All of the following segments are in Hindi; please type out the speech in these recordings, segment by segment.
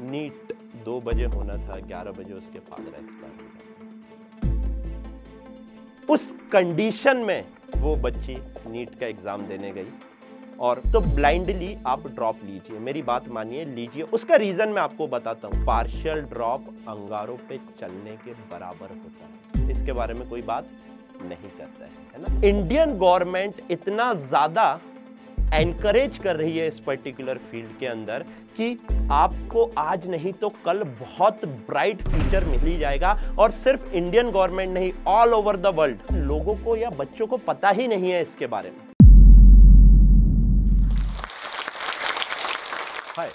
नीट 2 बजे होना था, 11 बजे उसके फादर एक्सपायर हो गए। उस कंडीशन में वो बच्ची नीट का एग्जाम देने गई और तो ब्लाइंडली आप ड्रॉप लीजिए, मेरी बात मानिए लीजिए। उसका रीजन मैं आपको बताता हूँ। पार्शियल ड्रॉप अंगारों पे चलने के बराबर होता है, इसके बारे में कोई बात नहीं करता है ना। इंडियन गवर्नमेंट इतना ज्यादा एनकरेज कर रही है इस पर्टिकुलर फील्ड के अंदर कि आपको आज नहीं तो कल बहुत ब्राइट फ्यूचर मिल जाएगा। और सिर्फ इंडियन गवर्नमेंट नहीं, ऑल ओवर द वर्ल्ड लोगों को या बच्चों को पता ही नहीं है इसके बारे में। हाय,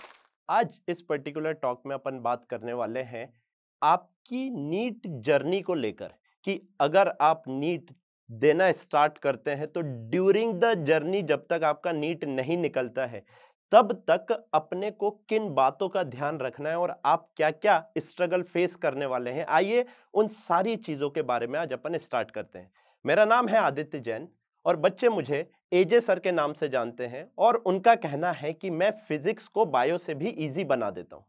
आज इस पर्टिकुलर टॉक में अपन बात करने वाले हैं आपकी नीट जर्नी को लेकर कि अगर आप नीट देना स्टार्ट करते हैं तो ड्यूरिंग द जर्नी जब तक आपका नीट नहीं निकलता है तब तक अपने को किन बातों का ध्यान रखना है और आप क्या क्या स्ट्रगल फेस करने वाले हैं। आइए उन सारी चीज़ों के बारे में आज अपन स्टार्ट करते हैं। मेरा नाम है आदित्य जैन और बच्चे मुझे एजे सर के नाम से जानते हैं और उनका कहना है कि मैं फिजिक्स को बायो से भी ईजी बना देता हूँ।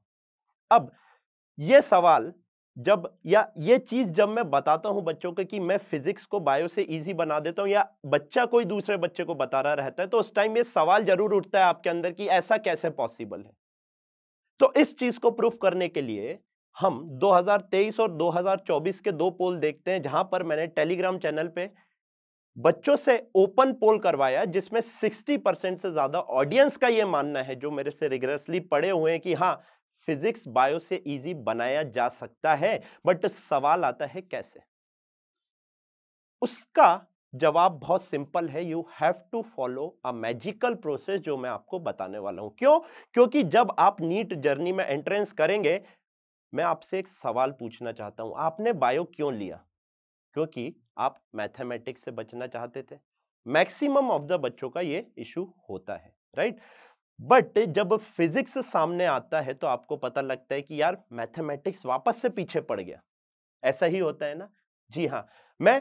अब ये सवाल जब या ये चीज़ जब मैं बताता हूँ बच्चों को कि मैं फिजिक्स को बायो से इजी बना देता हूँ या बच्चा कोई दूसरे बच्चे को बता रहा रहता है तो उस टाइम ये सवाल जरूर उठता है आपके अंदर कि ऐसा कैसे पॉसिबल है। तो इस चीज़ को प्रूफ करने के लिए हम 2023 और 2024 के 2 पोल देखते हैं, जहाँ पर मैंने टेलीग्राम चैनल पर बच्चों से ओपन पोल करवाया जिसमें 60% से ज़्यादा ऑडियंस का ये मानना है जो मेरे से रिगरसली पढ़े हुए हैं कि हाँ फिजिक्स बायो से इजी बनाया जा सकता है। बट सवाल आता है कैसे। उसका जवाब बहुत सिंपल है, you have to follow a magical process जो मैं आपको बताने वाला हूं। क्यों? क्योंकि जब आप नीट जर्नी में एंट्रेंस करेंगे, मैं आपसे एक सवाल पूछना चाहता हूं, आपने बायो क्यों लिया? क्योंकि आप मैथमेटिक्स से बचना चाहते थे। मैक्सिमम ऑफ द बच्चों का ये इशू होता है, राइट? बट जब फिजिक्स सामने आता है तो आपको पता लगता है कि यार मैथमेटिक्स वापस से पीछे पड़ गया। ऐसा ही होता है ना? जी हाँ, मैं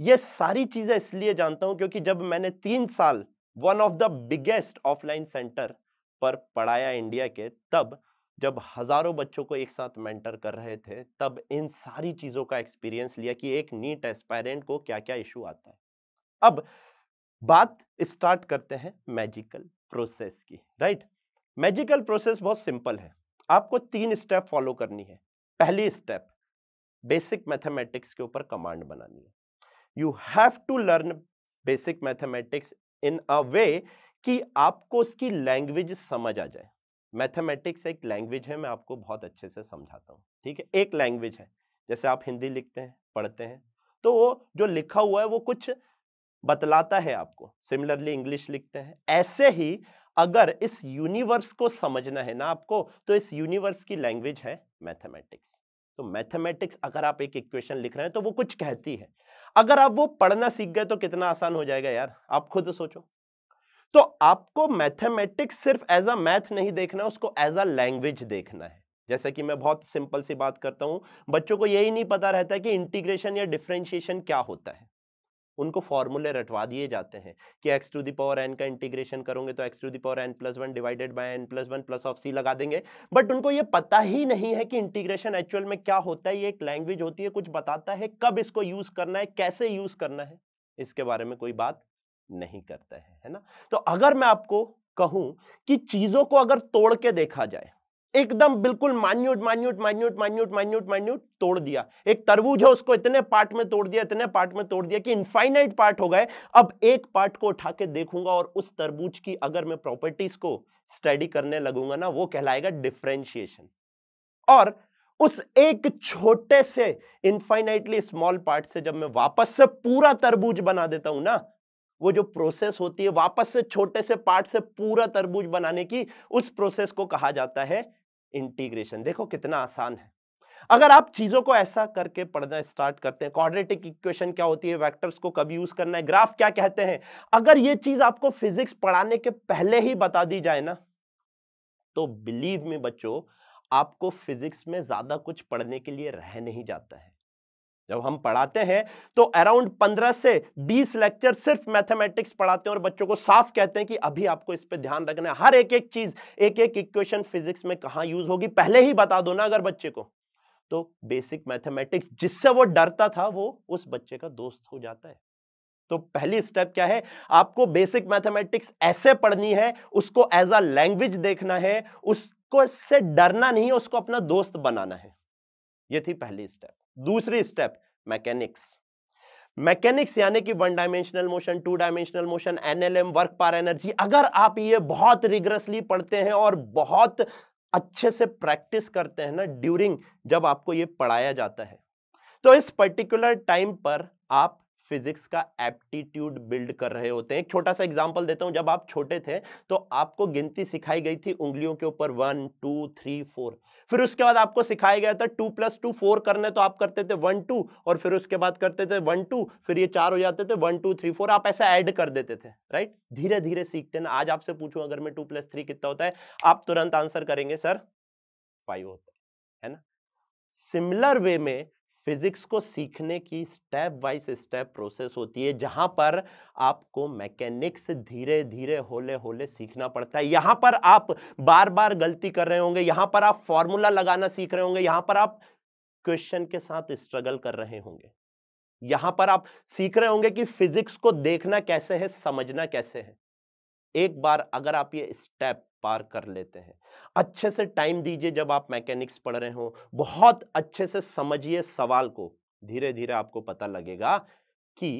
ये सारी चीज़ें इसलिए जानता हूँ क्योंकि जब मैंने 3 साल one of the biggest offline centre पर पढ़ाया इंडिया के, तब जब हज़ारों बच्चों को एक साथ मेंटर कर रहे थे, तब इन सारी चीज़ों का एक्सपीरियंस लिया कि एक नीट एस्पायरेंट को क्या क्या इशू आता है। अब बात स्टार्ट करते हैं मैजिकल प्रोसेस की, राइट? मैजिकल प्रोसेस बहुत सिंपल है। आपको 3 स्टेप फॉलो करनी है। पहली स्टेप, बेसिक मैथमेटिक्स के ऊपर कमांड बनानी है। You have to learn basic mathematics in a way कि आपको उसकी लैंग्वेज समझ आ जाए। मैथमेटिक्स एक लैंग्वेज है, मैं आपको बहुत अच्छे से समझाता हूँ, ठीक है? एक लैंग्वेज है, जैसे आप हिंदी लिखते हैं, पढ़ते हैं, तो वो जो लिखा हुआ है वो कुछ बतलाता है आपको। सिमिलरली इंग्लिश लिखते हैं, ऐसे ही अगर इस यूनिवर्स को समझना है ना आपको, तो इस यूनिवर्स की लैंग्वेज है मैथमेटिक्स। तो मैथमेटिक्स अगर आप एक इक्वेशन लिख रहे हैं तो वो कुछ कहती है, अगर आप वो पढ़ना सीख गए तो कितना आसान हो जाएगा यार, आप खुद सोचो। तो आपको मैथमेटिक्स सिर्फ एज अ मैथ नहीं देखना, उसको एज अ लैंग्वेज देखना है। जैसे कि मैं बहुत सिंपल सी बात करता हूँ, बच्चों को यही नहीं पता रहता है कि इंटीग्रेशन या डिफ्रेंशिएशन क्या होता है। उनको फॉर्मूले रटवा दिए जाते हैं कि x to the power n का इंटीग्रेशन करोगे तो x to the power n+1 divided by n+1 plus of c लगा देंगे। बट उनको ये पता ही नहीं है कि इंटीग्रेशन एक्चुअल में क्या होता है। ये एक लैंग्वेज होती है, कुछ बताता है, कब इसको यूज़ करना है, कैसे यूज़ करना है, इसके बारे में कोई बात नहीं करता है ना? तो अगर मैं आपको कहूँ कि चीज़ों को अगर तोड़ के देखा जाए, एकदम बिल्कुल minute minute minute minute minute minute तोड़ दिया। एक तरबूज है, उसको इतने पार्ट में तोड़ दिया, इतने पार्ट में तोड़ दिया कि इनफाइनाइट पार्ट हो गए। अब एक पार्ट को उठा के देखूंगा और उस तरबूज की अगर मैं प्रॉपर्टीज को स्टडी करने लगूंगा ना, वो कहलाएगा डिफ्रेंशिएशन। और उस एक छोटे से इनफाइनाइटली स्मॉल पार्ट से जब मैं वापस से पूरा तरबूज बना देता हूँ ना, वो जो प्रोसेस होती है वापस से छोटे से पार्ट से पूरा तरबूज बनाने की, उस प्रोसेस को कहा जाता है इंटीग्रेशन। देखो कितना आसान है। अगर आप चीजों को ऐसा करके पढ़ना स्टार्ट करते हैं, क्वाड्रेटिक इक्वेशन क्या होती है, वेक्टर्स को कब यूज करना है, ग्राफ क्या कहते हैं, अगर ये चीज आपको फिजिक्स पढ़ाने के पहले ही बता दी जाए ना, तो बिलीव मी बच्चों, आपको फिजिक्स में ज्यादा कुछ पढ़ने के लिए रह नहीं जाता है। जब हम पढ़ाते हैं तो अराउंड 15 से 20 लेक्चर सिर्फ मैथमेटिक्स पढ़ाते हैं और बच्चों को साफ कहते हैं कि अभी आपको इस पे ध्यान रखना है, हर एक एक चीज, एक एक इक्वेशन फिजिक्स में कहाँ यूज होगी पहले ही बता दो ना अगर बच्चे को। तो बेसिक मैथमेटिक्स जिससे वो डरता था वो उस बच्चे का दोस्त हो जाता है। तो पहली स्टेप क्या है, आपको बेसिक मैथमेटिक्स ऐसे पढ़नी है, उसको एज अ लैंग्वेज देखना है, उसको से डरना नहीं है, उसको अपना दोस्त बनाना है। ये थी पहली स्टेप। दूसरी स्टेप मैकेनिक्स। मैकेनिक्स यानी कि 1 dimensional motion, 2 dimensional motion, NLM, work पर एनर्जी। अगर आप ये बहुत रिगरसली पढ़ते हैं और बहुत अच्छे से प्रैक्टिस करते हैं ना ड्यूरिंग जब आपको ये पढ़ाया जाता है, तो इस पर्टिकुलर टाइम पर आप फिजिक्स का एप्टीट्यूड बिल्ड कर रहे होते हैं। एक छोटा सा एग्जांपल देता हूं, जब आप छोटे थे तो आपको गिनती सिखाई गई थी उंगलियों के ऊपर 1 2 3 4, फिर उसके बाद आपको सिखाया गया था 2 + 2 4 करने, तो आप करते थे 1 2 और फिर उसके बाद करते थे 1 2, फिर ये 4 हो जाते थे 1 2 3 4, आप ऐसा ऐड कर देते थे, राइट। धीरे धीरे सीखते ना। आज आपसे पूछूं अगर मैं 2 + 3 कितना होता है, आप तुरंत आंसर करेंगे सर 5 होता है ना। सिमिलर वे में फिजिक्स को सीखने की स्टेप बाय स्टेप प्रोसेस होती है, जहां पर आपको मैकेनिक्स धीरे धीरे होले होले सीखना पड़ता है। यहां पर आप बार बार गलती कर रहे होंगे, यहां पर आप फॉर्मूला लगाना सीख रहे होंगे, यहां पर आप क्वेश्चन के साथ स्ट्रगल कर रहे होंगे, यहां पर आप सीख रहे होंगे कि फिजिक्स को देखना कैसे है, समझना कैसे है। एक बार अगर आप ये स्टेप पार कर लेते हैं, अच्छे से टाइम दीजिए जब आप मैकेनिक्स पढ़ रहे हो, बहुत अच्छे से समझिए सवाल को, धीरे धीरे आपको पता लगेगा कि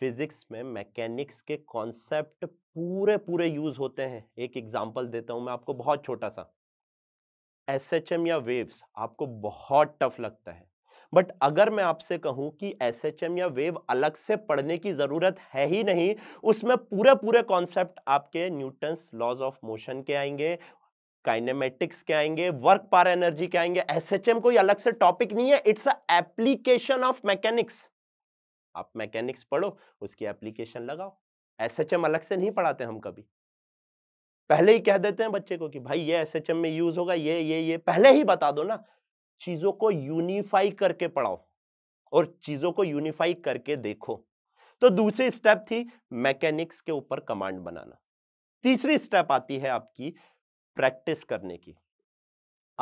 फिजिक्स में मैकेनिक्स के कॉन्सेप्ट पूरे पूरे यूज होते हैं। एक एग्जांपल देता हूं मैं आपको बहुत छोटा सा, एसएचएम या वेव्स आपको बहुत टफ लगता है, बट अगर मैं आपसे कहूं कि एसएचएम या वेव अलग से पढ़ने की जरूरत है ही नहीं, उसमें पूरे पूरे कॉन्सेप्ट आपके न्यूटन्स लॉज ऑफ मोशन के आएंगे, काइनेमेटिक्स के आएंगे, वर्क पर एनर्जी के आएंगे। एसएचएम कोई अलग से टॉपिक नहीं है, it's a application of mechanics. आप मैकेनिक्स पढ़ो, उसकी एप्लीकेशन लगाओ। एसएचएम अलग से नहीं पढ़ाते हम कभी, पहले ही कह देते हैं बच्चे को कि भाई ये एसएचएम में यूज होगा, ये पहले ही बता दो ना। चीजों को यूनिफाई करके पढ़ाओ और चीजों को यूनिफाई करके देखो। तो दूसरी स्टेप थी मैकेनिक्स के ऊपर कमांड बनाना। तीसरी स्टेप आती है आपकी प्रैक्टिस करने की।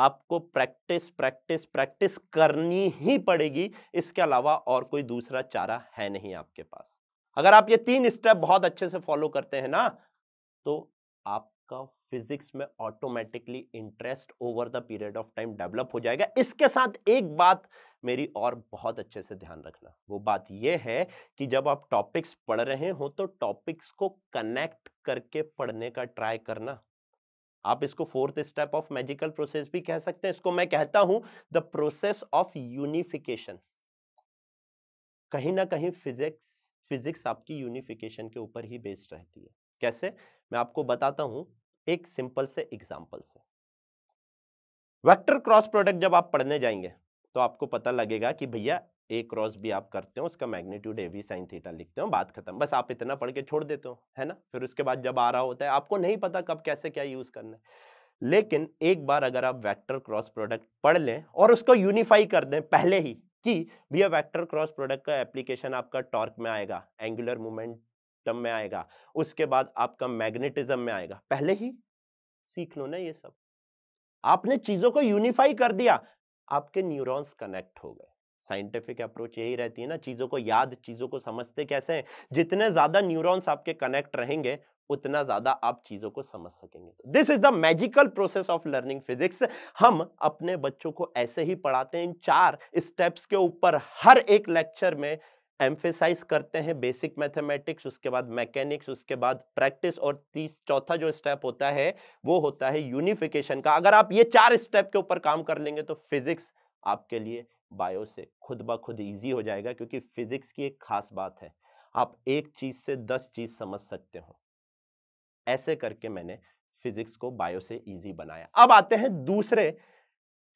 आपको प्रैक्टिस प्रैक्टिस प्रैक्टिस करनी ही पड़ेगी, इसके अलावा और कोई दूसरा चारा है नहीं आपके पास। अगर आप ये 3 स्टेप बहुत अच्छे से फॉलो करते हैं ना, तो आपका फिजिक्स में automatically interest over the period of time develop हो जाएगा। इसके साथ एक बात मेरी और बहुत अच्छे से ध्यान रखना, वो बात ये है कि जब आप टॉपिक्स पढ़ रहे हो तो टॉपिक्स को कनेक्ट करके पढ़ने का ट्राई करना। आप इसको 4th step of magical process भी कह सकते हैं। इसको मैं कहता हूं द प्रोसेस ऑफ यूनिफिकेशन। कहीं ना कहीं फिजिक्स आपकी यूनिफिकेशन के ऊपर ही बेस्ड रहती है। कैसे, मैं आपको बताता हूं एक सिंपल से एग्जांपल से। वेक्टर क्रॉस प्रोडक्ट जब आप पढ़ने जाएंगे तो आपको पता लगेगा कि भैया ए क्रॉस बी आप करते हो, उसका magnitude A B sine theta लिखते हो, बात खत्म। बस आप इतना पढ़ के छोड़ देते हो, है ना। फिर उसके बाद जब आ रहा होता है आपको नहीं पता कब कैसे क्या यूज करना है। लेकिन एक बार अगर आप वेक्टर क्रॉस प्रोडक्ट पढ़ लें और उसको यूनिफाई कर दें पहले ही कि भैया वेक्टर क्रॉस प्रोडक्ट का एप्लीकेशन आपका टॉर्क में आएगा, एंगुलर मोमेंट में आएगा, उसके बाद आपका मैग्नेटिज्म में आएगा, पहले ही सीख लो ना ये सब। आपने चीजों को यूनिफाई कर दिया, आपके न्यूरॉन्स कनेक्ट हो गए। साइंटिफिक अप्रोच यही रहती है ना, चीजों को याद, चीजों को समझते कैसे हैं। जितने ज्यादा न्यूरॉन्स आपके कनेक्ट रहेंगे उतना ज्यादा आप चीजों को समझ सकेंगे। This is the magical process of learning physics. हम अपने बच्चों को ऐसे ही पढ़ाते हैं। इन 4 स्टेप्स के ऊपर हर एक लेक्चर में एम्फेसाइज करते हैं, बेसिक मैथमेटिक्स, उसके बाद मैकेनिक्स, उसके बाद प्रैक्टिस, और चौथा जो स्टेप होता है वो होता है यूनिफिकेशन का। अगर आप ये 4 स्टेप के ऊपर काम कर लेंगे तो फिजिक्स आपके लिए बायो से खुद ब खुद ईजी हो जाएगा। क्योंकि फिजिक्स की एक खास बात है, आप एक चीज से 10 चीज समझ सकते हो। ऐसे करके मैंने फिजिक्स को बायो से ईजी बनाया। अब आते हैं दूसरे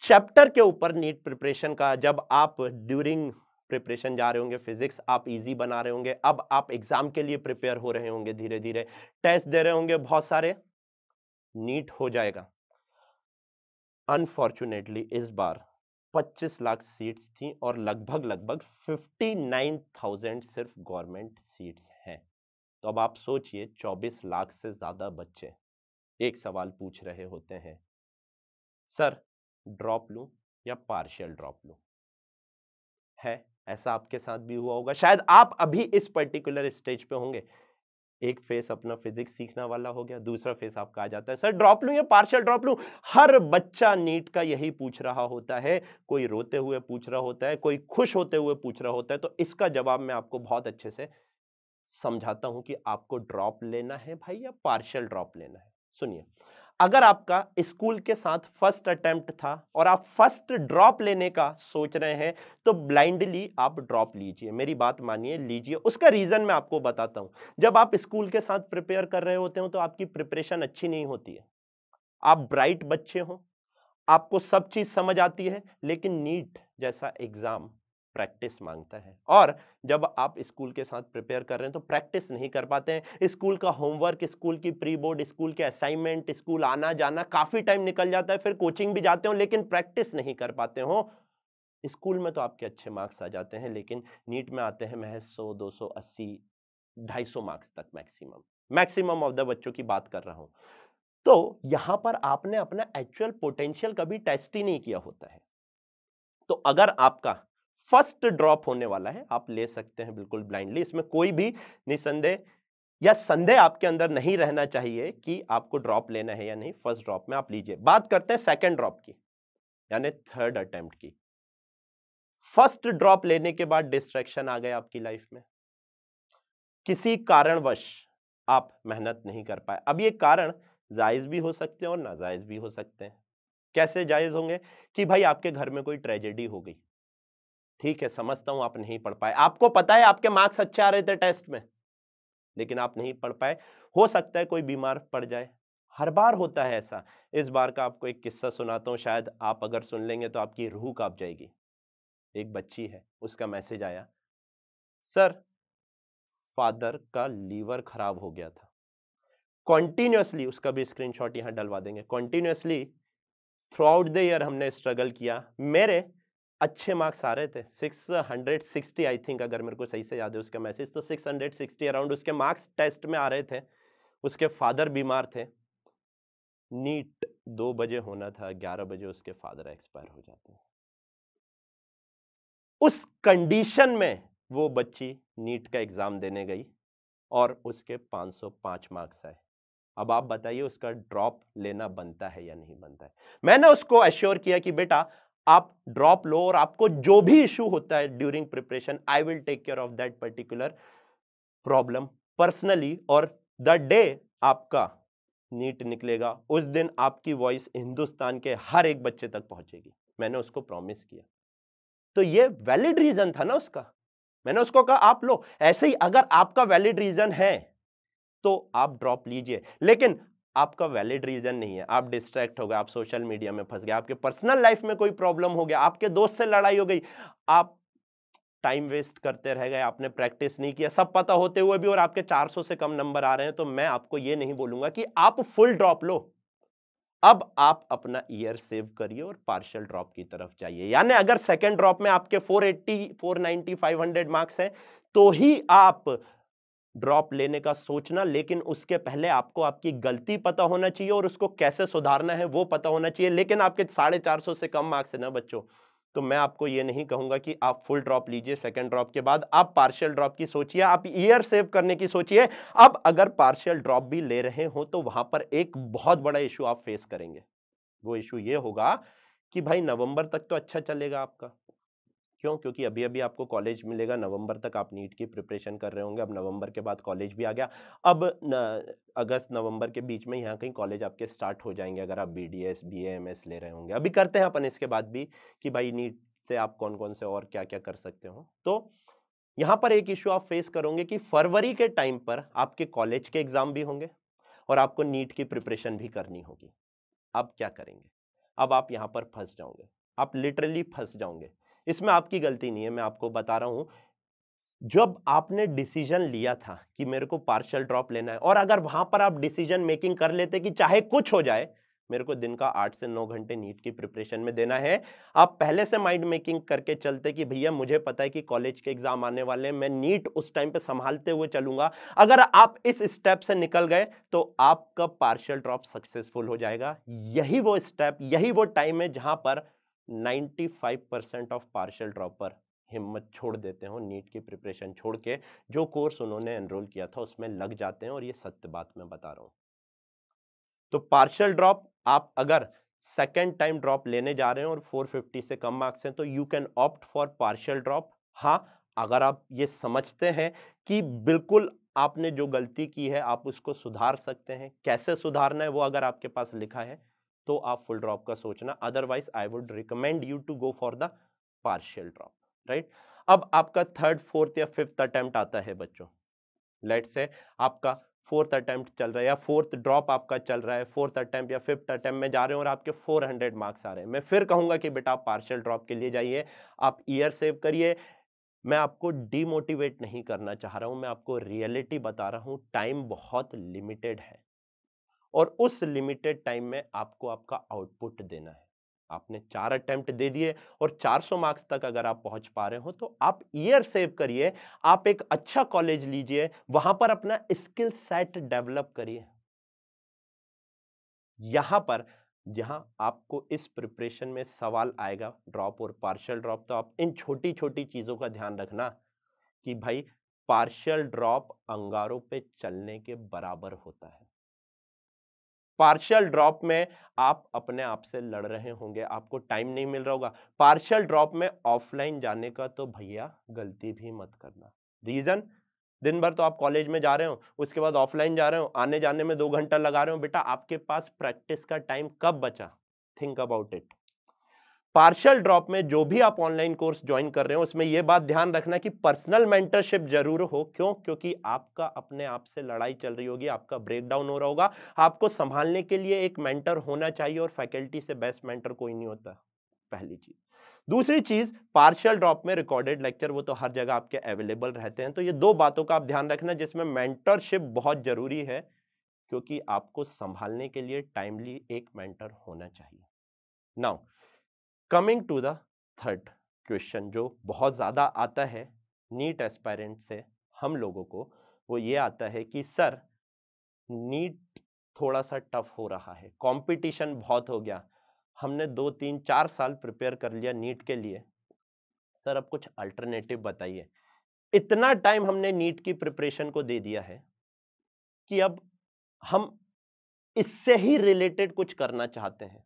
चैप्टर के ऊपर, नीट प्रिपरेशन का। जब आप ड्यूरिंग प्रिपरेशन जा रहे होंगे, फिजिक्स आप इजी बना रहे होंगे, अब आप एग्जाम के लिए प्रिपेयर हो रहे होंगे, धीरे धीरे टेस्ट दे रहे होंगे बहुत सारे, नीट हो जाएगा। अनफॉर्चुनेटली इस बार 25 लाख सीट्स थी और लगभग 59,000 सिर्फ गवर्नमेंट सीट्स हैं। तो अब आप सोचिए 24 लाख से ज़्यादा बच्चे एक सवाल पूछ रहे होते हैं, सर ड्रॉप लूँ या पार्शियल ड्रॉप लूँ। है, ऐसा आपके साथ भी हुआ होगा, शायद आप अभी इस पर्टिकुलर स्टेज पे होंगे। एक फेस अपना फिजिक्स सीखने वाला हो गया, दूसरा फेस आपका आ जाता है सर ड्रॉप लूं या पार्शियल ड्रॉप लूं। हर बच्चा नीट का यही पूछ रहा होता है, कोई रोते हुए पूछ रहा होता है, कोई खुश होते हुए पूछ रहा होता है। तो इसका जवाब मैं आपको बहुत अच्छे से समझाता हूं कि आपको ड्रॉप लेना है भाई या पार्शियल ड्रॉप लेना है। सुनिए, अगर आपका स्कूल के साथ फर्स्ट अटेम्प्ट था और आप फर्स्ट ड्रॉप लेने का सोच रहे हैं तो ब्लाइंडली आप ड्रॉप लीजिए, मेरी बात मानिए लीजिए। उसका रीज़न मैं आपको बताता हूँ। जब आप स्कूल के साथ प्रिपेयर कर रहे होते हो तो आपकी प्रिपरेशन अच्छी नहीं होती है, आप ब्राइट बच्चे हो, आपको सब चीज़ समझ आती है, लेकिन नीट जैसा एग्ज़ाम प्रैक्टिस मांगता है। और जब आप स्कूल के साथ प्रिपेयर कर रहे हैं तो प्रैक्टिस नहीं कर पाते हैं। स्कूल का होमवर्क, स्कूल की प्री बोर्ड, स्कूल के असाइनमेंट, स्कूल आना जाना, काफ़ी टाइम निकल जाता है। फिर कोचिंग भी जाते हो लेकिन प्रैक्टिस नहीं कर पाते हो। स्कूल में तो आपके अच्छे मार्क्स आ जाते हैं लेकिन नीट में आते हैं महज 100, 280, 250 मार्क्स तक मैक्सिमम ऑफ द बच्चों की बात कर रहा हूँ। तो यहाँ पर आपने अपना एक्चुअल पोटेंशियल कभी टेस्ट ही नहीं किया होता है। तो अगर आपका फर्स्ट ड्रॉप होने वाला है आप ले सकते हैं बिल्कुल ब्लाइंडली, इसमें कोई भी निसंदेह या संदेह आपके अंदर नहीं रहना चाहिए कि आपको ड्रॉप लेना है या नहीं। फर्स्ट ड्रॉप में आप लीजिए। बात करते हैं सेकंड ड्रॉप की, यानी थर्ड अटेम्प्ट की। फर्स्ट ड्रॉप लेने के बाद डिस्ट्रैक्शन आ गए आपकी लाइफ में, किसी कारणवश आप मेहनत नहीं कर पाए। अब ये कारण जायज भी हो सकते हैं और नाजायज भी हो सकते हैं। कैसे जायज होंगे कि भाई आपके घर में कोई ट्रेजेडी हो गई, ठीक है समझता हूं आप नहीं पढ़ पाए, आपको पता है आपके मार्क्स अच्छे आ रहे थे टेस्ट में लेकिन आप नहीं पढ़ पाए, हो सकता है कोई बीमार पड़ जाए, हर बार होता है ऐसा। इस बार का आपको एक किस्सा सुनाता हूं, शायद आप अगर सुन लेंगे तो आपकी रूह कांप जाएगी। एक बच्ची है, उसका मैसेज आया, सर फादर का लीवर खराब हो गया था, कॉन्टीन्यूसली, उसका भी स्क्रीनशॉट यहाँ डलवा देंगे, continuously throughout the year हमने स्ट्रगल किया, मेरे अच्छे मार्क्स आ रहे थे 660 आई थिंक, अगर मेरे को सही से याद है उसका मैसेज, तो 660 अराउंड उसके मार्क्स टेस्ट में आ रहे थे। उसके फादर बीमार थे, नीट 2 बजे होना था, 11 बजे उसके फादर एक्सपायर हो जाते हैं। उस कंडीशन में वो बच्ची नीट का एग्ज़ाम देने गई और उसके 505 मार्क्स आए। अब आप बताइए उसका ड्रॉप लेना बनता है या नहीं बनता है। मैंने उसको एश्योर किया कि बेटा आप ड्रॉप लो और आपको जो भी इशू होता है during preparation I will take care of that particular problem personally. और द डे आपका नीट निकलेगा उस दिन आपकी वॉइस हिंदुस्तान के हर एक बच्चे तक पहुंचेगी, मैंने उसको प्रॉमिस किया। तो ये वैलिड रीजन था ना उसका, मैंने उसको कहा आप लो। ऐसे ही अगर आपका वैलिड रीजन है तो आप ड्रॉप लीजिए, लेकिन आपका वैलिड रीज़न नहीं है, आप डिस्ट्रैक्ट हो गए, आप सोशल मीडिया में फंस गए, आपके पर्सनल लाइफ में कोई प्रॉब्लम हो गया, आपके दोस्त से लड़ाई हो गई, आप टाइम वेस्ट करते रह गए, आपने प्रैक्टिस नहीं किया, सब पता होते हुए भी, और आपके 400 से कम नंबर आ रहे हैं, तो मैं आपको ये नहीं बोलूँगा कि आप फुल ड्रॉप लो। अब आप अपना ईयर सेव करिए और पार्शियल ड्रॉप की तरफ जाइए। यानी अगर सेकेंड ड्रॉप में आपके 480, 490, 500 मार्क्स हैं तो ही आप ड्रॉप लेने का सोचना, लेकिन उसके पहले आपको आपकी गलती पता होना चाहिए और उसको कैसे सुधारना है वो पता होना चाहिए। लेकिन आपके 450 से कम मार्क्स है ना बच्चों, तो मैं आपको ये नहीं कहूँगा कि आप फुल ड्रॉप लीजिए। सेकंड ड्रॉप के बाद आप पार्शियल ड्रॉप की सोचिए, आप ईयर सेव करने की सोचिए। अब अगर पार्शियल ड्रॉप भी ले रहे हो तो वहाँ पर एक बहुत बड़ा इशू आप फेस करेंगे। वो इशू ये होगा कि भाई नवम्बर तक तो अच्छा चलेगा आपका, क्यों? क्योंकि अभी अभी आपको कॉलेज मिलेगा, नवंबर तक आप नीट की प्रिपरेशन कर रहे होंगे। अब नवंबर के बाद कॉलेज भी आ गया, अब अगस्त नवंबर के बीच में यहाँ कहीं कॉलेज आपके स्टार्ट हो जाएंगे अगर आप BDS BAMS ले रहे होंगे। अभी करते हैं अपन इसके बाद भी कि भाई नीट से आप कौन कौन से और क्या क्या कर सकते हो। तो यहाँ पर एक इशू आप फेस करोगे कि फरवरी के टाइम पर आपके कॉलेज के एग्ज़ाम भी होंगे और आपको नीट की प्रिपरेशन भी करनी होगी। अब क्या करेंगे? अब आप यहाँ पर फंस जाओगे, आप लिटरली फंस जाओगे। इसमें आपकी गलती नहीं है, मैं आपको बता रहा हूँ। जब आपने डिसीजन लिया था कि मेरे को पार्शियल ड्रॉप लेना है, और अगर वहाँ पर आप डिसीजन मेकिंग कर लेते कि चाहे कुछ हो जाए मेरे को दिन का 8 से 9 घंटे नीट की प्रिपरेशन में देना है। आप पहले से माइंड मेकिंग करके चलते कि भैया मुझे पता है कि कॉलेज के एग्जाम आने वाले हैं, मैं नीट उस टाइम पे संभालते हुए चलूंगा। अगर आप इस स्टेप से निकल गए तो आपका पार्शियल ड्रॉप सक्सेसफुल हो जाएगा। यही वो स्टेप, यही वो टाइम है जहां पर 95% ऑफ पार्शियल ड्रॉपर हिम्मत छोड़ देते हो, नीट की प्रिपरेशन छोड़ के जो कोर्स उन्होंने एनरोल किया था उसमें लग जाते हैं, और ये सत्य बात मैं बता रहा हूँ। तो पार्शियल ड्रॉप आप अगर सेकेंड टाइम ड्रॉप लेने जा रहे हैं और 450 से कम मार्क्स हैं तो you can opt for partial drop. हाँ, अगर आप ये समझते हैं कि बिल्कुल आपने जो गलती की है आप उसको सुधार सकते हैं, कैसे सुधारना है वो अगर आपके पास लिखा है तो आप फुल ड्रॉप का सोचना, otherwise I would recommend you to go for the partial drop, right. अब आपका थर्ड, फोर्थ या फिफ्थ अटैम्प्ट आता है बच्चों, लेट्स से आपका फोर्थ अटैम्प्ट चल रहा है या फोर्थ ड्रॉप आपका चल रहा है, फोर्थ अटैम्प्ट या फिफ्थ अटैम्प्ट में जा रहे हो और आपके 400 मार्क्स आ रहे हैं। मैं फिर कहूँगा कि बेटा आप पार्शियल ड्रॉप के लिए जाइए, आप ईयर सेव करिए। मैं आपको डीमोटिवेट नहीं करना चाह रहा हूँ, मैं आपको रियलिटी बता रहा हूँ। टाइम बहुत लिमिटेड है और उस लिमिटेड टाइम में आपको आपका आउटपुट देना है। आपने 4 अटैम्प्ट दे दिए और 400 मार्क्स तक अगर आप पहुंच पा रहे हो तो आप ईयर सेव करिए, आप एक अच्छा कॉलेज लीजिए, वहां पर अपना स्किल सेट डेवलप करिए। यहां पर जहां आपको इस प्रिपरेशन में सवाल आएगा ड्रॉप और पार्शियल ड्रॉप, तो आप इन छोटी छोटी चीजों का ध्यान रखना कि भाई पार्शियल ड्रॉप अंगारों पे चलने के बराबर होता है। पार्शियल ड्रॉप में आप अपने आप से लड़ रहे होंगे, आपको टाइम नहीं मिल रहा होगा। पार्शियल ड्रॉप में ऑफलाइन जाने का तो भैया गलती भी मत करना। रीज़न, दिन भर तो आप कॉलेज में जा रहे हो, उसके बाद ऑफलाइन जा रहे हो, आने जाने में 2 घंटा लगा रहे हो, बेटा आपके पास प्रैक्टिस का टाइम कब बचा? Think about it. Partial drop में जो भी आप ऑनलाइन कोर्स ज्वाइन कर रहे हो उसमें यह बात ध्यान रखना कि पर्सनल मेंटरशिप जरूर हो। क्यों? क्योंकि आपका अपने आप से लड़ाई चल रही होगी, आपका ब्रेकडाउन हो रहा होगा, आपको संभालने के लिए एक मेंटर होना चाहिए और फैकल्टी से बेस्ट मेंटर कोई नहीं होता, पहली चीज। दूसरी चीज, पार्शियल ड्रॉप में रिकॉर्डेड लेक्चर वो तो हर जगह आपके अवेलेबल रहते हैं। तो ये 2 बातों का आप ध्यान रखना जिसमें मेंटरशिप बहुत जरूरी है, क्योंकि आपको संभालने के लिए टाइमली एक मेंटर होना चाहिए। Now coming to the third question जो बहुत ज़्यादा आता है नीट एस्पायरेंट से हम लोगों को, वो ये आता है कि सर नीट थोड़ा सा टफ हो रहा है, कंपटीशन बहुत हो गया, हमने 2, 3, 4 साल प्रिपेयर कर लिया नीट के लिए, सर अब कुछ अल्टरनेटिव बताइए। इतना टाइम हमने नीट की प्रिपरेशन को दे दिया है कि अब हम इससे ही रिलेटेड कुछ करना चाहते हैं,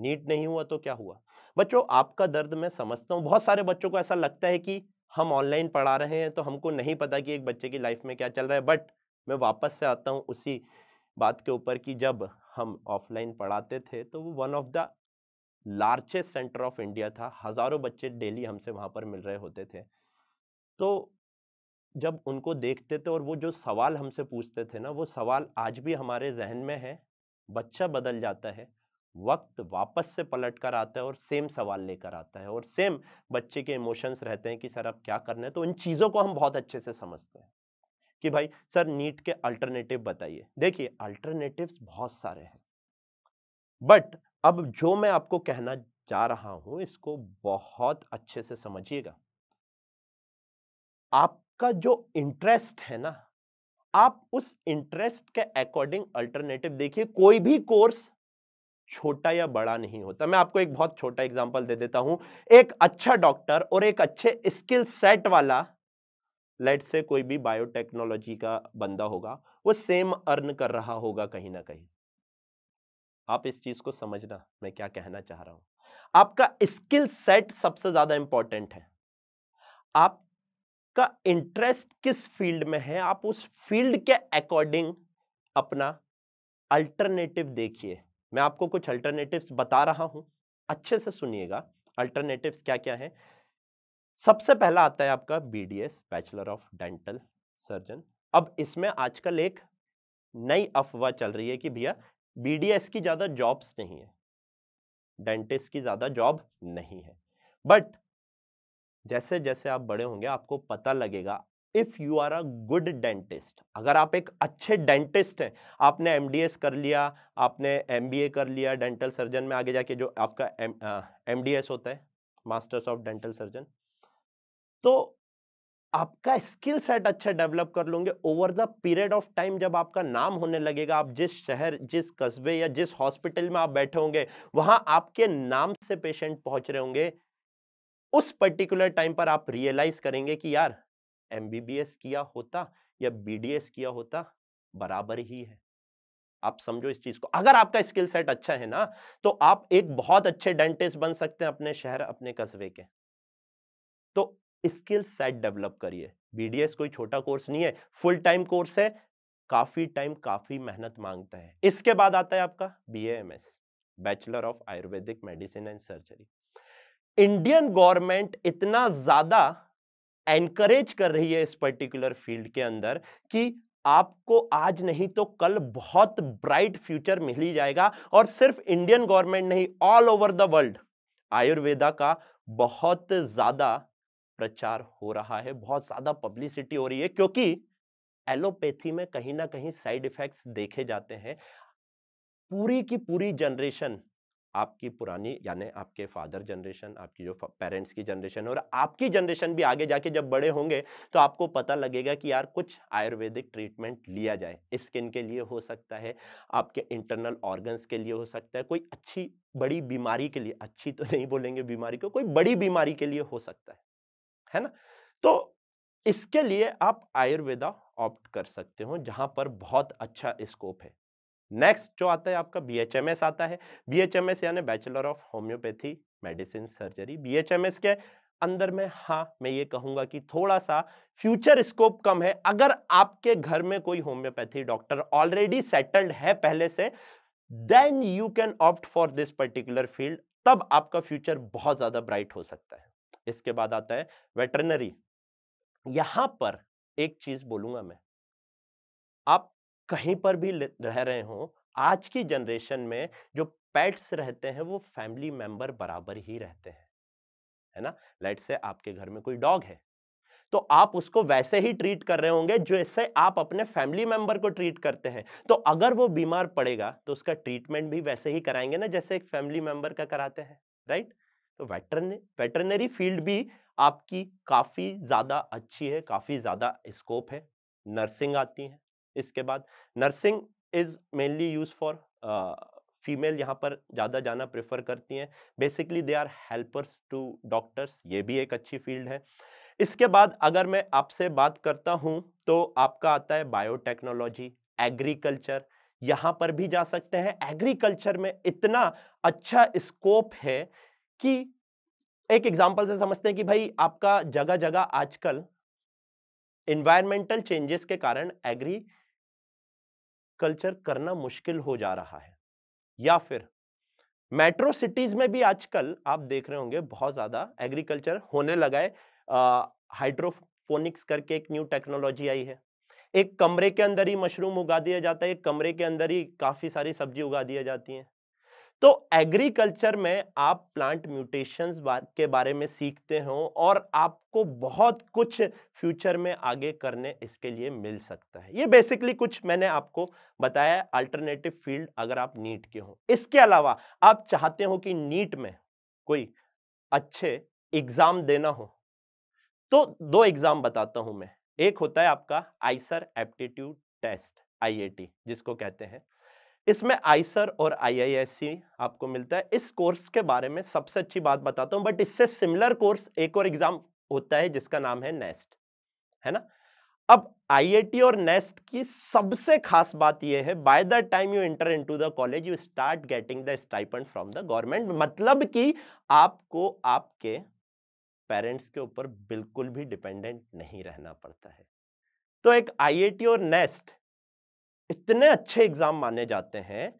नीट नहीं हुआ तो क्या हुआ? बच्चों आपका दर्द मैं समझता हूँ। बहुत सारे बच्चों को ऐसा लगता है कि हम ऑनलाइन पढ़ा रहे हैं तो हमको नहीं पता कि एक बच्चे की लाइफ में क्या चल रहा है। बट मैं वापस से आता हूँ उसी बात के ऊपर कि जब हम ऑफलाइन पढ़ाते थे तो वो 1 of the largest centre of India था, हज़ारों बच्चे डेली हमसे वहाँ पर मिल रहे होते थे। तो जब उनको देखते थे और वो जो सवाल हमसे पूछते थे ना, वो सवाल आज भी हमारे जहन में है। बच्चा बदल जाता है, वक्त वापस से पलट कर आता है और सेम सवाल लेकर आता है और सेम बच्चे के इमोशंस रहते हैं कि सर अब क्या करना है। तो इन चीज़ों को हम बहुत अच्छे से समझते हैं कि भाई सर नीट के अल्टरनेटिव बताइए। देखिए अल्टरनेटिव्स बहुत सारे हैं, बट अब जो मैं आपको कहना जा रहा हूँ इसको बहुत अच्छे से समझिएगा। आपका जो इंटरेस्ट है ना, आप उस इंटरेस्ट के अकॉर्डिंग अल्टरनेटिव देखिए। कोई भी कोर्स छोटा या बड़ा नहीं होता। मैं आपको एक बहुत छोटा एग्जांपल दे देता हूं। एक अच्छा डॉक्टर और एक अच्छे स्किल सेट वाला, लेट्स से कोई भी बायोटेक्नोलॉजी का बंदा होगा, वो सेम अर्न कर रहा होगा कहीं ना कहीं। आप इस चीज को समझना मैं क्या कहना चाह रहा हूं। आपका स्किल सेट सबसे ज्यादा इंपॉर्टेंट है, आपका इंटरेस्ट किस फील्ड में है, आप उस फील्ड के अकॉर्डिंग अपना अल्टरनेटिव देखिए। मैं आपको कुछ अल्टरनेटिव्स बता रहा हूं, अच्छे से सुनिएगा। अल्टरनेटिव्स क्या क्या है? सबसे पहला आता है आपका BDS, bachelor of dental surgeon. अब इसमें आजकल एक नई अफवाह चल रही है कि भैया BDS की ज़्यादा जॉब्स नहीं है, डेंटिस्ट की ज़्यादा जॉब नहीं है। बट जैसे जैसे आप बड़े होंगे आपको पता लगेगा if you are a good dentist, अगर आप एक अच्छे डेंटिस्ट हैं, आपने एमडीएस कर लिया, आपने एमबीए कर लिया डेंटल सर्जन में, आगे जाके जो आपका एमडीएस होता है मास्टर्स ऑफ डेंटल सर्जन, तो आपका स्किल सेट अच्छा डेवलप कर लोगे over the period of time. जब आपका नाम होने लगेगा, आप जिस शहर, जिस कस्बे या जिस हॉस्पिटल में आप बैठे होंगे, वहां आपके नाम से पेशेंट पहुंच रहे होंगे, उस पर्टिकुलर टाइम पर आप रियलाइज करेंगे कि यार एमबीबीएस किया होता या बीडीएस किया होता बराबर ही है। आप समझो इस चीज को, अगर आपका स्किल सेट अच्छा है ना, तो आप एक बहुत अच्छे डेंटिस्ट बन सकते हैं अपने शहर, अपने कस्बे के। तो स्किल सेट डेवलप करिए। बीडीएस कोई छोटा कोर्स नहीं है, फुल टाइम कोर्स है, काफी टाइम काफी मेहनत मांगता है। इसके बाद आता है आपका BAMS, bachelor of Ayurvedic medicine and surgery. Indian government इतना ज्यादा एनकरेज कर रही है इस पर्टिकुलर फील्ड के अंदर कि आपको आज नहीं तो कल बहुत ब्राइट फ्यूचर मिल ही जाएगा। और सिर्फ इंडियन गवर्नमेंट नहीं, all over the world Ayurveda का बहुत ज्यादा प्रचार हो रहा है, बहुत ज्यादा पब्लिसिटी हो रही है, क्योंकि एलोपैथी में कहीं ना कहीं साइड इफेक्ट्स देखे जाते हैं। पूरी की पूरी जनरेशन, आपकी पुरानी यानी आपके फादर जनरेशन, आपकी जो पेरेंट्स की जनरेशन और आपकी जनरेशन भी आगे जाके जब बड़े होंगे तो आपको पता लगेगा कि यार कुछ आयुर्वेदिक ट्रीटमेंट लिया जाए। स्किन के लिए हो सकता है, आपके इंटरनल ऑर्गन्स के लिए हो सकता है, कोई अच्छी बड़ी बीमारी के लिए, अच्छी तो नहीं बोलेंगे बीमारी को, कोई बड़ी बीमारी के लिए हो सकता है ना। तो इसके लिए आप आयुर्वेदा ऑप्ट कर सकते हो, जहाँ पर बहुत अच्छा स्कोप है। नेक्स्ट जो आता है आपका बीएचएमएस आता है। बीएचएमएस यानी bachelor of homeopathy medicine surgery. BHMS के अंदर में हाँ मैं ये कहूँगा कि थोड़ा सा फ्यूचर स्कोप कम है। अगर आपके घर में कोई होम्योपैथी डॉक्टर ऑलरेडी सेटल्ड है पहले से, then you can opt for this particular field, तब आपका फ्यूचर बहुत ज़्यादा ब्राइट हो सकता है। इसके बाद आता है वेटरनरी। यहाँ पर एक चीज़ बोलूँगा मैं, आप कहीं पर भी रह रहे हो, आज की जनरेशन में जो पेट्स रहते हैं वो फैमिली मेंबर बराबर ही रहते हैं, है ना। लेट्स से आपके घर में कोई डॉग है, तो आप उसको वैसे ही ट्रीट कर रहे होंगे जैसे आप अपने फैमिली मेंबर को ट्रीट करते हैं। तो अगर वो बीमार पड़ेगा तो उसका ट्रीटमेंट भी वैसे ही कराएंगे ना, जैसे एक फैमिली मेंबर का कराते हैं, राइट। तो वेटरनरी फील्ड भी आपकी काफ़ी ज़्यादा अच्छी है, काफ़ी ज़्यादा स्कोप है। नर्सिंग आती है। इसके बाद nursing is mainly use for female, यहाँ पर ज़्यादा जाना प्रेफर करती हैं। Basically they are helpers to doctors, ये भी एक अच्छी फील्ड है। इसके बाद अगर मैं आपसे बात करता हूँ तो आपका आता है बायोटेक्नोलॉजी, एग्रीकल्चर, यहाँ पर भी जा सकते हैं। एग्रीकल्चर में इतना अच्छा स्कोप है कि एक एग्जाम्पल से समझते हैं कि भाई आपका जगह जगह आजकल इन्वायरमेंटल चेंजेस के कारण एग्री कल्चर करना मुश्किल हो जा रहा है, या फिर मेट्रो सिटीज़ में भी आजकल आप देख रहे होंगे बहुत ज़्यादा एग्रीकल्चर होने लगा है। हाइड्रोफोनिक्स करके एक न्यू टेक्नोलॉजी आई है, एक कमरे के अंदर ही मशरूम उगा दिया जाता है, एक कमरे के अंदर ही काफ़ी सारी सब्जी उगा दिया जाती हैं। तो एग्रीकल्चर में आप प्लांट म्यूटेशंस के बारे में सीखते हो और आपको बहुत कुछ फ्यूचर में आगे करने इसके लिए मिल सकता है। ये बेसिकली कुछ मैंने आपको बताया अल्टरनेटिव फील्ड अगर आप नीट के हो। इसके अलावा आप चाहते हो कि नीट में कोई अच्छे एग्ज़ाम देना हो तो दो एग्ज़ाम बताता हूँ मैं। एक होता है आपका आईसर एप्टीट्यूड टेस्ट, IAT जिसको कहते हैं। इसमें आईसर और IISER आपको मिलता है। इस कोर्स के बारे में सबसे अच्छी बात बताता हूँ, बट इससे सिमिलर कोर्स एक और एग्जाम होता है जिसका नाम है नेस्ट, है ना। अब IIT और नेस्ट की सबसे खास बात यह है, by the time you enter into the college you start getting the stipend from the government. मतलब कि आपको आपके पेरेंट्स के ऊपर बिल्कुल भी डिपेंडेंट नहीं रहना पड़ता है। तो एक IIT और नेस्ट इतने अच्छे एग्जाम माने जाते हैं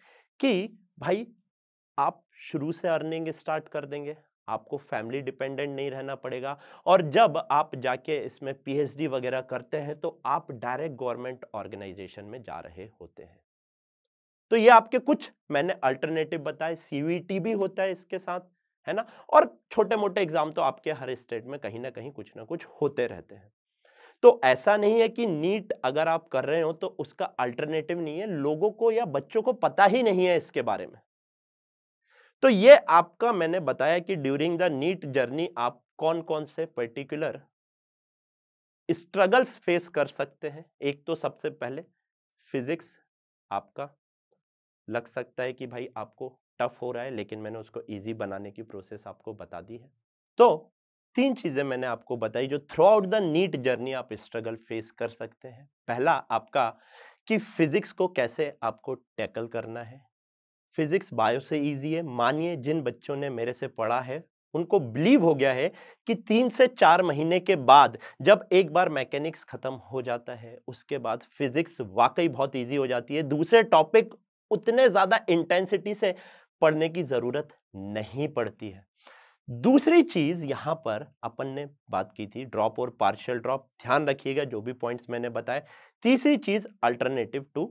कि भाई आप शुरू से अर्निंग स्टार्ट कर देंगे, आपको फैमिली डिपेंडेंट नहीं रहना पड़ेगा। और जब आप जाके इसमें PhD वगैरह करते हैं तो आप डायरेक्ट गवर्नमेंट ऑर्गेनाइजेशन में जा रहे होते हैं। तो ये आपके कुछ मैंने अल्टरनेटिव बताए। CVIT भी होता है इसके साथ, है ना। और छोटे मोटे एग्जाम तो आपके हर स्टेट में कहीं ना कुछ होते रहते हैं। तो ऐसा नहीं है कि नीट अगर आप कर रहे हो तो उसका अल्टरनेटिव नहीं है, लोगों को या बच्चों को पता ही नहीं है इसके बारे में। तो ये आपका मैंने बताया कि ड्यूरिंग द नीट जर्नी आप कौन कौन से पर्टिकुलर स्ट्रगल्स फेस कर सकते हैं। एक तो सबसे पहले फिजिक्स आपका लग सकता है कि भाई आपको टफ हो रहा है, लेकिन मैंने उसको इजी बनाने की प्रोसेस आपको बता दी है। तो तीन चीज़ें मैंने आपको बताई जो throughout the NEET journey आप स्ट्रगल फेस कर सकते हैं। पहला आपका कि फिजिक्स को कैसे आपको टैकल करना है। फिजिक्स बायो से इजी है, मानिए जिन बच्चों ने मेरे से पढ़ा है उनको बिलीव हो गया है कि 3 से 4 महीने के बाद जब एक बार मैकेनिक्स ख़त्म हो जाता है उसके बाद फिजिक्स वाकई बहुत ईजी हो जाती है। दूसरे टॉपिक उतने ज़्यादा इंटेंसिटी से पढ़ने की ज़रूरत नहीं पड़ती है। दूसरी चीज़ यहाँ पर अपन ने बात की थी ड्रॉप और पार्शियल ड्रॉप, ध्यान रखिएगा जो भी पॉइंट्स मैंने बताए। तीसरी चीज़ अल्टरनेटिव टू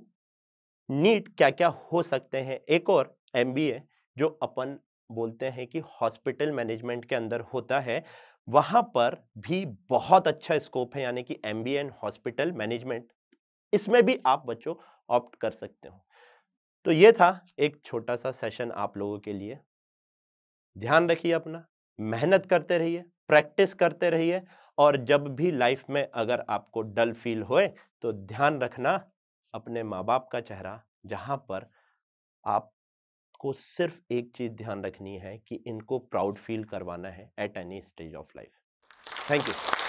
नीट क्या क्या हो सकते हैं। एक और एमबीए जो अपन बोलते हैं कि हॉस्पिटल मैनेजमेंट के अंदर होता है, वहाँ पर भी बहुत अच्छा स्कोप है, यानी कि एमबीए एंड हॉस्पिटल मैनेजमेंट, इसमें भी आप बच्चों ऑप्ट कर सकते हो। तो ये था एक छोटा सा सेशन आप लोगों के लिए। ध्यान रखिए अपना, मेहनत करते रहिए, प्रैक्टिस करते रहिए, और जब भी लाइफ में अगर आपको डल फील होए तो ध्यान रखना अपने माँ बाप का चेहरा, जहाँ पर आपको सिर्फ एक चीज़ ध्यान रखनी है कि इनको प्राउड फील करवाना है at any stage of life. Thank you.